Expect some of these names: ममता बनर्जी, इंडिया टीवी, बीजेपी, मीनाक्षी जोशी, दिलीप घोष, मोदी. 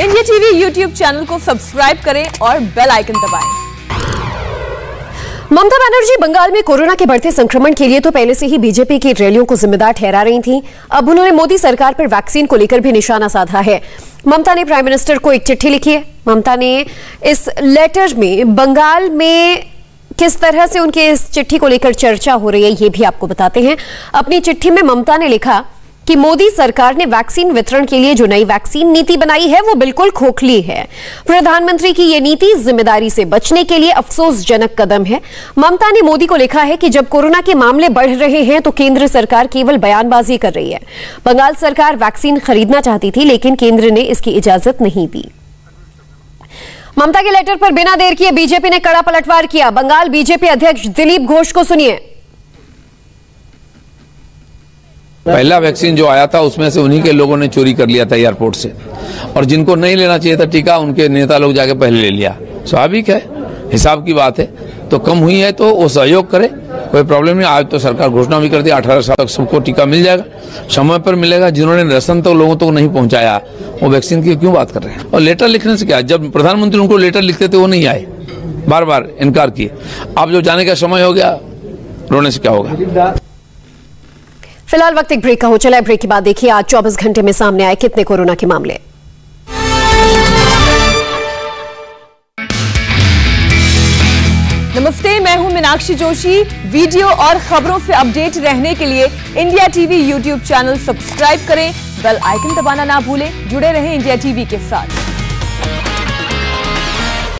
इंडिया टीवी YouTube channel को subscribe करें और बेल आइकन दबाएं। ममता बनर्जी बंगाल में कोरोना के बढ़ते संक्रमण के लिए तो पहले से ही बीजेपी की रैलियों को जिम्मेदार ठहरा रही थीं। अब उन्होंने मोदी सरकार पर वैक्सीन को लेकर भी निशाना साधा है। ममता ने प्राइम मिनिस्टर को एक चिट्ठी लिखी है। ममता ने इस लेटर में बंगाल में किस तरह से उनके इस चिट्ठी को लेकर चर्चा हो रही है ये भी आपको बताते हैं। अपनी चिट्ठी में ममता ने लिखा कि मोदी सरकार ने वैक्सीन वितरण के लिए जो नई वैक्सीन नीति बनाई है वो बिल्कुल खोखली है। प्रधानमंत्री की ये नीति जिम्मेदारी से बचने के लिए अफसोसजनक कदम है। ममता ने मोदी को लिखा है कि जब कोरोना के मामले बढ़ रहे हैं तो केंद्र सरकार केवल बयानबाजी कर रही है। बंगाल सरकार वैक्सीन खरीदना चाहती थी लेकिन केंद्र ने इसकी इजाजत नहीं दी। ममता के लेटर पर बिना देर किए बीजेपी ने कड़ा पलटवार किया। बंगाल बीजेपी अध्यक्ष दिलीप घोष को सुनिए। पहला वैक्सीन जो आया था उसमें से उन्हीं के लोगों ने चोरी कर लिया था एयरपोर्ट से, और जिनको नहीं लेना चाहिए था टीका उनके नेता लोग जाके पहले ले लिया। स्वाभाविक है, हिसाब की बात है। तो कम हुई है तो वो सहयोग करे, कोई प्रॉब्लम नहीं। आज तो सरकार घोषणा भी कर दी 18 साल तक सबको टीका मिल जाएगा, समय पर मिलेगा। जिन्होंने राशन तक लोगों तक नहीं पहुंचाया वो वैक्सीन की क्यों बात कर रहे हैं। और लेटर लिखने से क्या, जब प्रधानमंत्री उनको लेटर लिखते थे वो नहीं आए, बार बार इनकार किए। अब जो जाने का समय हो गया, रोने से क्या होगा। फिलहाल वक्त एक ब्रेक का हो चला है। ब्रेक के बाद देखिए आज 24 घंटे में सामने आए कितने कोरोना के मामले। नमस्ते, मैं हूं मीनाक्षी जोशी। वीडियो और खबरों से अपडेट रहने के लिए इंडिया टीवी YouTube channel subscribe करें, बेल आइकन दबाना ना भूलें। जुड़े रहें इंडिया टीवी के साथ।